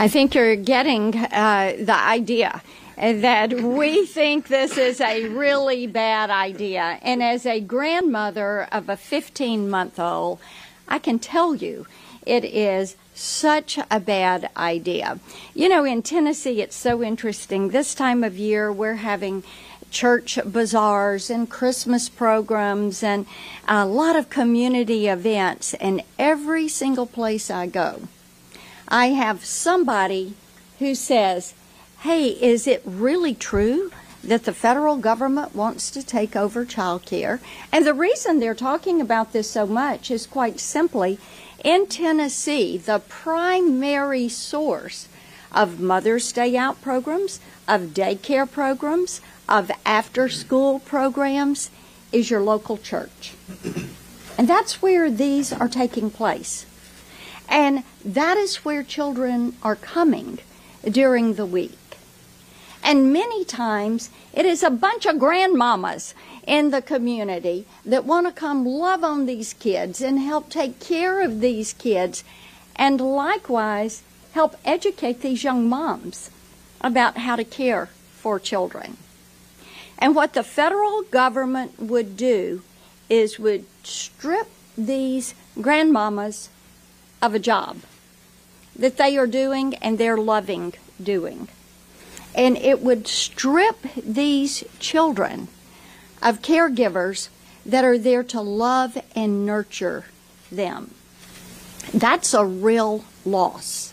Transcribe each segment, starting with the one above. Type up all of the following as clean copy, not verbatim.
I think you're getting the idea that we think this is a really bad idea. And as a grandmother of a 15-month-old, I can tell you it is such a bad idea. You know, in Tennessee, it's so interesting. This time of year, we're having church bazaars and Christmas programs and a lot of community events. And every single place I go, I have somebody who says, hey, is it really true that the federal government wants to take over child care? And the reason they're talking about this so much is quite simply, in Tennessee, the primary source of Mother's Day Out programs, of daycare programs, of after-school programs is your local church. And that's where these are taking place. And that is where children are coming during the week. And many times, it is a bunch of grandmamas in the community that want to come love on these kids and help take care of these kids and likewise help educate these young moms about how to care for children. And what the federal government would do is would strip these grandmamas of a job that they are doing and they're loving doing. And it would strip these children of caregivers that are there to love and nurture them. That's a real loss,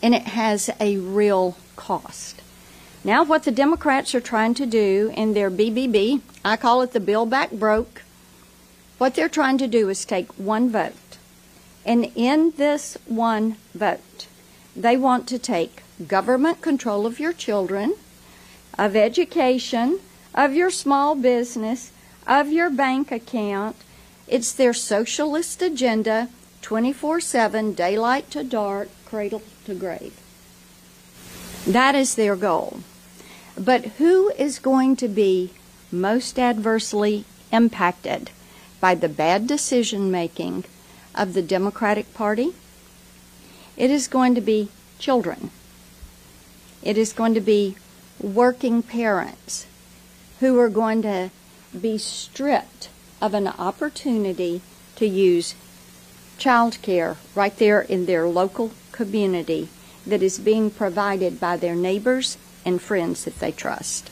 and it has a real cost. Now what the Democrats are trying to do in their BBB, I call it the Build Back Broke, what they're trying to do is take one vote. And in this one vote, they want to take government control of your children, of education, of your small business, of your bank account. It's their socialist agenda, 24/7, daylight to dark, cradle to grave. That is their goal. But who is going to be most adversely impacted by the bad decision-making of the Democratic Party? It is going to be children. It is going to be working parents who are going to be stripped of an opportunity to use child care right there in their local community that is being provided by their neighbors and friends that they trust.